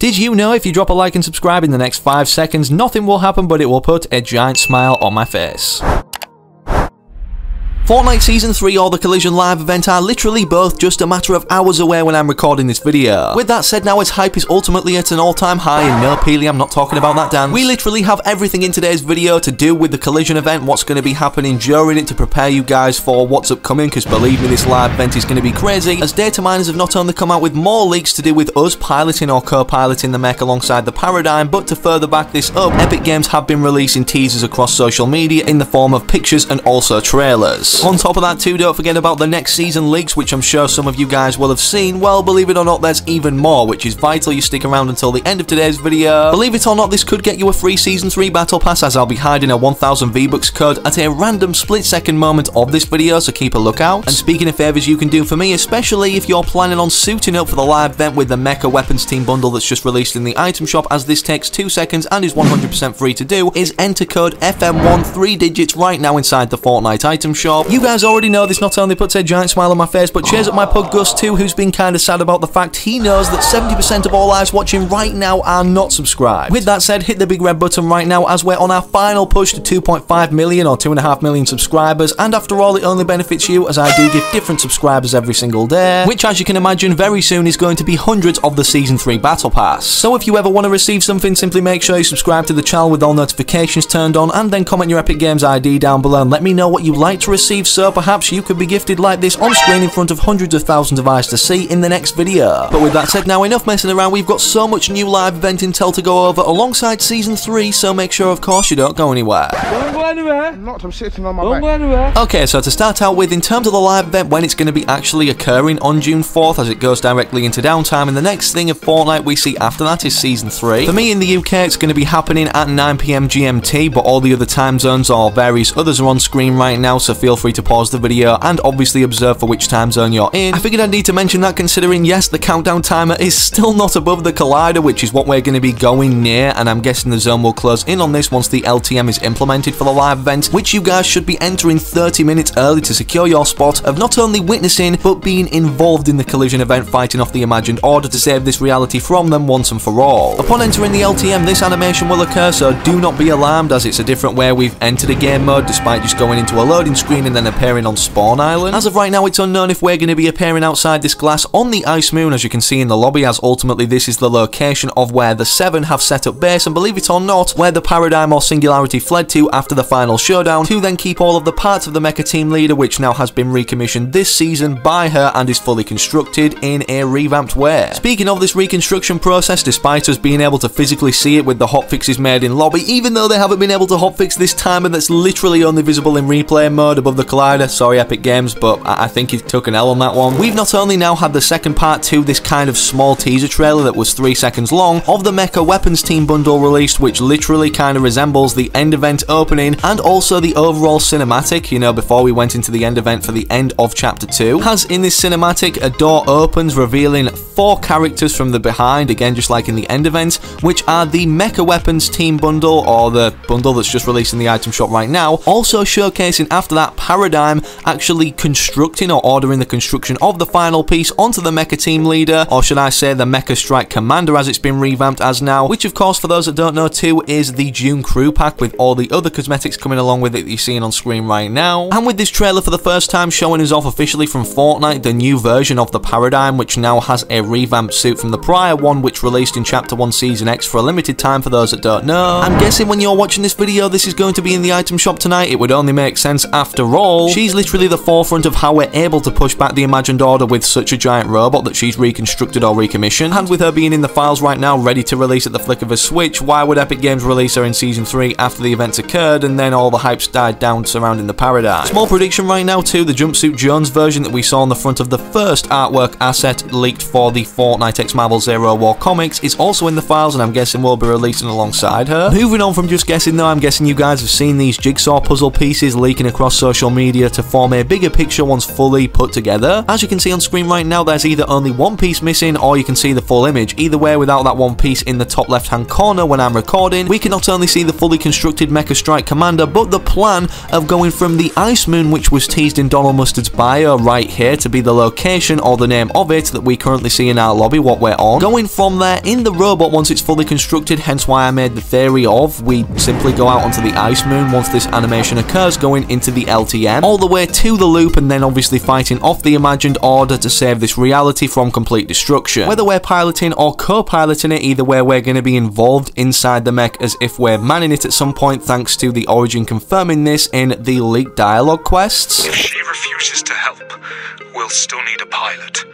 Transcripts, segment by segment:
Did you know if you drop a like and subscribe in the next 5 seconds, nothing will happen but it will put a giant smile on my face. Fortnite Season 3 or the Collision Live Event are literally both just a matter of hours away when I'm recording this video. With that said now, its hype is ultimately at an all-time high, and no Peely, I'm not talking about that dance. We literally have everything in today's video to do with the Collision event, what's going to be happening during it, to prepare you guys for what's upcoming, because believe me, this live event is going to be crazy, as Data Miners have not only come out with more leaks to do with us piloting or co-piloting the mech alongside the Paradigm, but to further back this up, Epic Games have been releasing teasers across social media in the form of pictures and also trailers. On top of that too, don't forget about the next season leaks, which I'm sure some of you guys will have seen. Well, believe it or not, there's even more, which is vital you stick around until the end of today's video. Believe it or not, this could get you a free Season 3 Battle Pass, as I'll be hiding a 1000 V-Bucks code at a random split-second moment of this video, so keep a lookout. And speaking of favours you can do for me, especially if you're planning on suiting up for the live event with the Mecha Weapons Team Bundle that's just released in the item shop, as this takes 2 seconds and is 100% free to do, is enter code FM1 3 digits right now inside the Fortnite item shop. You guys already know this not only puts a giant smile on my face, but cheers up my pug Gus too, who's been kind of sad about the fact he knows that 70% of all eyes watching right now are not subscribed. With that said, hit the big red button right now as we're on our final push to 2.5 million or 2.5 million subscribers, and after all it only benefits you, as I do give different subscribers every single day, which as you can imagine very soon is going to be hundreds of the Season 3 Battle Pass. So if you ever want to receive something, simply make sure you subscribe to the channel with all notifications turned on, and then comment your Epic Games ID down below and let me know what you'd like to receive, so perhaps you could be gifted like this on screen in front of hundreds of thousands of eyes to see in the next video. But with that said now, enough messing around, we've got so much new live event intel to go over alongside Season 3, so make sure of course you don't go anywhere. Don't go anywhere. I'm not, I'm sitting on my back. Don't go anywhere. Okay, so to start out with, in terms of the live event, when it's going to be actually occurring on June 4th, as it goes directly into downtime, and the next thing of Fortnite we see after that is Season 3. For me in the UK, it's going to be happening at 9 PM GMT, but all the other time zones or various others are on screen right now, so feel free to pause the video and obviously observe for which time zone you're in. I figured I'd need to mention that considering, yes, the countdown timer is still not above the Collider, which is what we're going to be going near, and I'm guessing the zone will close in on this once the LTM is implemented for the live event, which you guys should be entering 30 minutes early to secure your spot of not only witnessing, but being involved in the Collision event, fighting off the Imagined Order to save this reality from them once and for all. Upon entering the LTM, this animation will occur, so do not be alarmed, as it's a different way we've entered a game mode, despite just going into a loading screen and then appearing on Spawn Island. As of right now, it's unknown if we're going to be appearing outside this glass on the Ice Moon, as you can see in the lobby, as ultimately this is the location of where the Seven have set up base, and believe it or not, where the Paradigm or Singularity fled to after the final showdown, to then keep all of the parts of the Mecha Team Leader, which now has been recommissioned this season by her and is fully constructed in a revamped way. Speaking of this reconstruction process, despite us being able to physically see it with the hotfixes made in lobby, even though they haven't been able to hotfix this timer that's literally only visible in replay mode above the Collider, sorry Epic Games, but I think he took an L on that one. We've not only now had the second part to this kind of small teaser trailer that was 3 seconds long of the Mecha Weapons Team Bundle released, which literally kind of resembles the End Event opening and also the overall cinematic, you know, before we went into the End Event for the end of Chapter 2. As in this cinematic, a door opens revealing 4 characters from the behind, again just like in the End Event, which are the Mecha Weapons Team Bundle, or the bundle that's just released in the item shop right now, also showcasing after that Paradigm actually constructing or ordering the construction of the final piece onto the Mecha Team Leader, or should I say the Mecha Strike Commander as it's been revamped as now, which of course for those that don't know too is the June Crew Pack with all the other cosmetics coming along with it that you're seeing on screen right now. And with this trailer for the first time showing us off officially from Fortnite the new version of the Paradigm, which now has a revamped suit from the prior one which released in Chapter 1 Season X for a limited time for those that don't know. I'm guessing when you're watching this video this is going to be in the item shop tonight, it would only make sense after all. She's literally the forefront of how we're able to push back the Imagined Order with such a giant robot that she's reconstructed or recommissioned, and with her being in the files right now ready to release at the flick of a switch, why would Epic Games release her in Season 3 after the events occurred and then all the hypes died down surrounding the Paradigm? Small prediction right now too, the Jumpsuit Jones version that we saw on the front of the first artwork asset leaked for the Fortnite X Marvel Zero War comics is also in the files, and I'm guessing we'll be releasing alongside her. Moving on from just guessing though, I'm guessing you guys have seen these jigsaw puzzle pieces leaking across social social media to form a bigger picture once fully put together. As you can see on screen right now, there's either only one piece missing or you can see the full image. Either way, without that one piece in the top left hand corner when I'm recording, we can not only see the fully constructed Mecha Strike Commander, but the plan of going from the Ice Moon, which was teased in Donald Mustard's bio right here to be the location or the name of it that we currently see in our lobby, what we're on, going from there in the robot once it's fully constructed, hence why I made the theory of we simply go out onto the Ice Moon once this animation occurs, going into the LTM, all the way to the Loop, and then obviously fighting off the Imagined Order to save this reality from complete destruction. Whether we're piloting or co-piloting it, either way we're going to be involved inside the mech as if we're manning it at some point, thanks to the Origin confirming this in the leaked dialogue quests. If she refuses to help, we'll still need a pilot.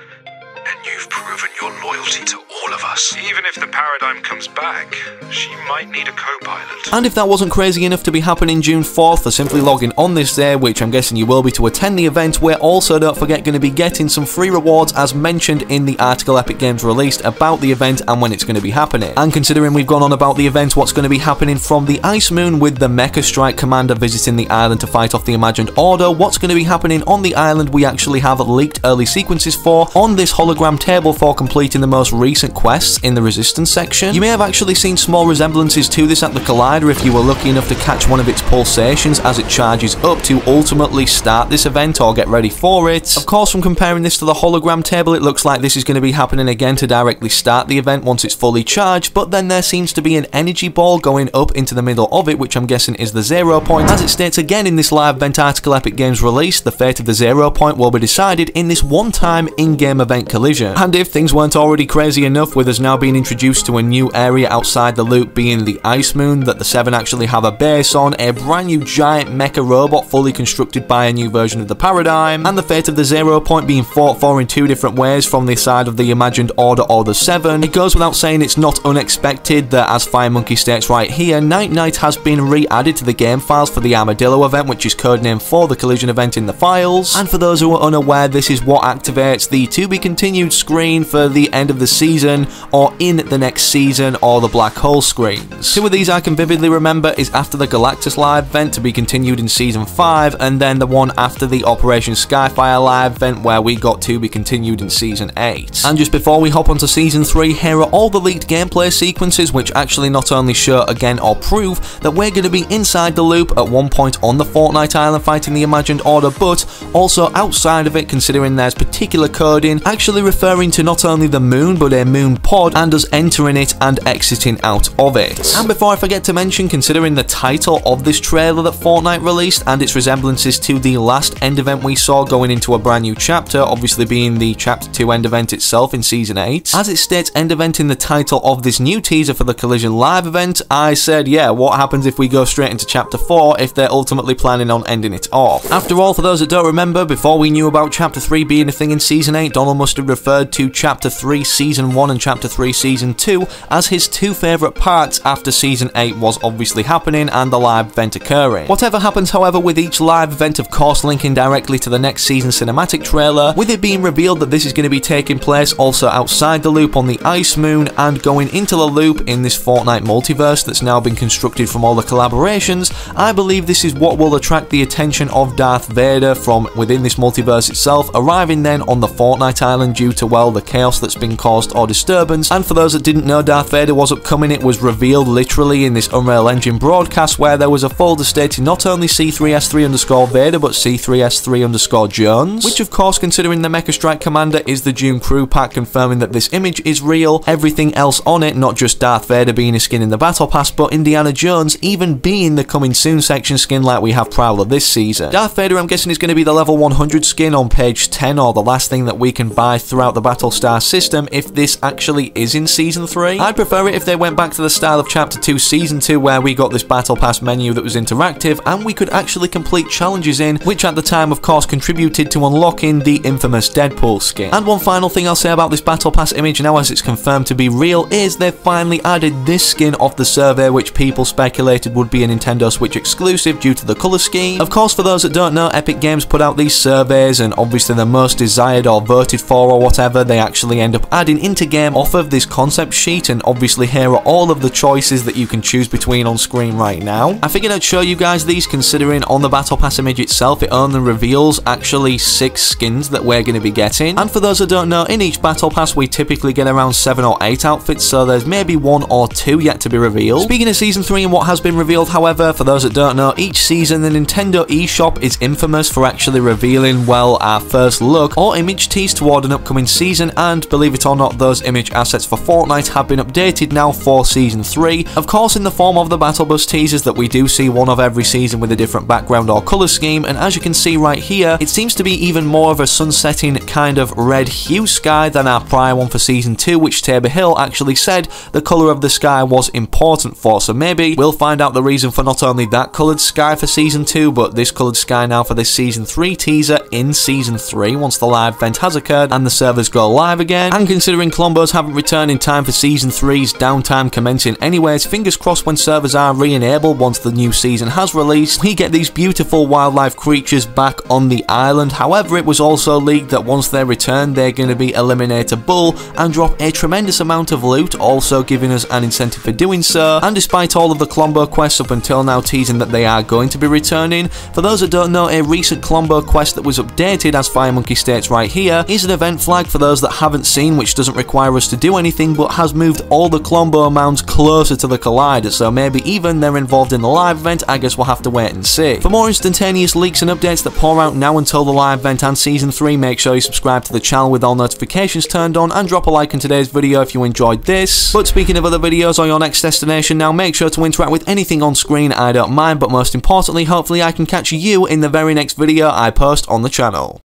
And you've proven your loyalty to all of us. Even if the Paradigm comes back, she might need a co-pilot. And if that wasn't crazy enough to be happening June 4th, for simply logging on this day, which I'm guessing you will be to attend the event, we're also, don't forget, going to be getting some free rewards as mentioned in the article Epic Games released about the event and when it's going to be happening. And considering we've gone on about the event, what's going to be happening from the Ice Moon with the Mecha Strike Commander visiting the island to fight off the Imagined Order, what's going to be happening on the island we actually have leaked early sequences for on this hologram table for completing the most recent quests in the Resistance section. You may have actually seen small resemblances to this at the Collider if you were lucky enough to catch one of its pulsations as it charges up to ultimately start this event or get ready for it. Of course, from comparing this to the hologram table, it looks like this is going to be happening again to directly start the event once it's fully charged, but then there seems to be an energy ball going up into the middle of it, which I'm guessing is the Zero Point. As it states again in this live event article Epic Games released, the fate of the Zero Point will be decided in this one-time in-game event Collision. And if things weren't already crazy enough with us now being introduced to a new area outside the Loop being the Ice Moon that the Seven actually have a base on, a brand new giant mecha robot fully constructed by a new version of the Paradigm, and the fate of the Zero Point being fought for in two different ways from the side of the Imagined Order or the Seven, it goes without saying it's not unexpected that, as Fire Monkey states right here, Night Knight has been re-added to the game files for the Armadillo event, which is codenamed for the Collision event in the files. And for those who are unaware, this is what activates the to be continued screen for the end of the season or in the next season, or the black hole screens. Two of these I can vividly remember is after the Galactus live event to be continued in season 5, and then the one after the Operation Skyfire live event where we got to be continued in season 8. And just before we hop onto season 3, here are all the leaked gameplay sequences which actually not only show again or prove that we're going to be inside the Loop at one point on the Fortnite island fighting the Imagined Order, but also outside of it, considering there's particular coding actually referring to not only the moon but a moon pod and us entering it and exiting out of it. And before I forget to mention, considering the title of this trailer that Fortnite released and its resemblances to the last end event we saw going into a brand new chapter, obviously being the Chapter 2 end event itself in season 8, as it states end event in the title of this new teaser for the Collision live event, I said, yeah, what happens if we go straight into Chapter 4 if they're ultimately planning on ending it off? After all, for those that don't remember, before we knew about Chapter 3 being a thing in season 8, Donald Mustard referred to Chapter 3 Season 1 and Chapter 3 Season 2 as his two favourite parts after Season 8 was obviously happening and the live event occurring. Whatever happens, however, with each live event of course linking directly to the next season cinematic trailer, with it being revealed that this is going to be taking place also outside the Loop on the Ice Moon and going into the Loop in this Fortnite multiverse that's now been constructed from all the collaborations, I believe this is what will attract the attention of Darth Vader from within this multiverse itself, arriving then on the Fortnite island due to, well, the chaos that's been caused or disturbance. And for those that didn't know, Darth Vader was upcoming. It was revealed literally in this Unreal Engine broadcast where there was a folder stating not only C3S3_Vader but C3S3_Jones, which of course, considering the Mecha Strike Commander is the June Crew Pack, confirming that this image is real, everything else on it, not just Darth Vader being a skin in the Battle Pass but Indiana Jones even being the coming soon section skin like we have Prowler this season. Darth Vader, I'm guessing, is going to be the level 100 skin on page 10 or the last thing that we can buy throughout the Battlestar system if this actually is in Season 3. I'd prefer it if they went back to the style of Chapter 2 Season 2 where we got this Battle Pass menu that was interactive and we could actually complete challenges in, which at the time of course contributed to unlocking the infamous Deadpool skin. And one final thing I'll say about this Battle Pass image now as it's confirmed to be real is they've finally added this skin off the survey which people speculated would be a Nintendo Switch exclusive due to the colour scheme. Of course, for those that don't know, Epic Games put out these surveys and obviously the most desired or voted for or what whatever they actually end up adding into game off of this concept sheet. And obviously here are all of the choices that you can choose between on screen right now. I figured I'd show you guys these, considering on the Battle Pass image itself it only reveals actually 6 skins that we're going to be getting. And for those that don't know, in each Battle Pass we typically get around 7 or 8 outfits, so there's maybe 1 or 2 yet to be revealed. Speaking of Season 3 and what has been revealed, however, for those that don't know, each season the Nintendo eShop is infamous for actually revealing, well, our first look or image tease toward an upcoming season, and believe it or not, those image assets for Fortnite have been updated now for Season 3, of course in the form of the Battle Bus teasers that we do see one of every season with a different background or colour scheme. And as you can see right here, it seems to be even more of a sunsetting kind of red hue sky than our prior one for Season 2, which Tabor Hill actually said the colour of the sky was important for, so maybe we'll find out the reason for not only that coloured sky for Season 2, but this coloured sky now for this Season 3 teaser in Season 3 once the live event has occurred and the servers go live again. And considering Clombos haven't returned in time for Season 3's downtime commencing anyways, fingers crossed when servers are re-enabled once the new season has released, we get these beautiful wildlife creatures back on the island. However, it was also leaked that once they return, they're going to be eliminatable and drop a tremendous amount of loot, also giving us an incentive for doing so. And despite all of the Colombo quests up until now teasing that they are going to be returning, for those that don't know, a recent Colombo quest that was updated, as Fire Monkey states right here, is an event flag for those that haven't seen, which doesn't require us to do anything but has moved all the Colombo mounds closer to the Collider, so maybe even they're involved in the live event. I guess we'll have to wait and see. For more instantaneous leaks and updates that pour out now until the live event and Season 3, make sure you subscribe to the channel with all notifications turned on, and drop a like on today's video if you enjoyed this. But speaking of other videos or your next destination now, make sure to interact with anything on screen, I don't mind, but most importantly, hopefully I can catch you in the very next video I post on the channel.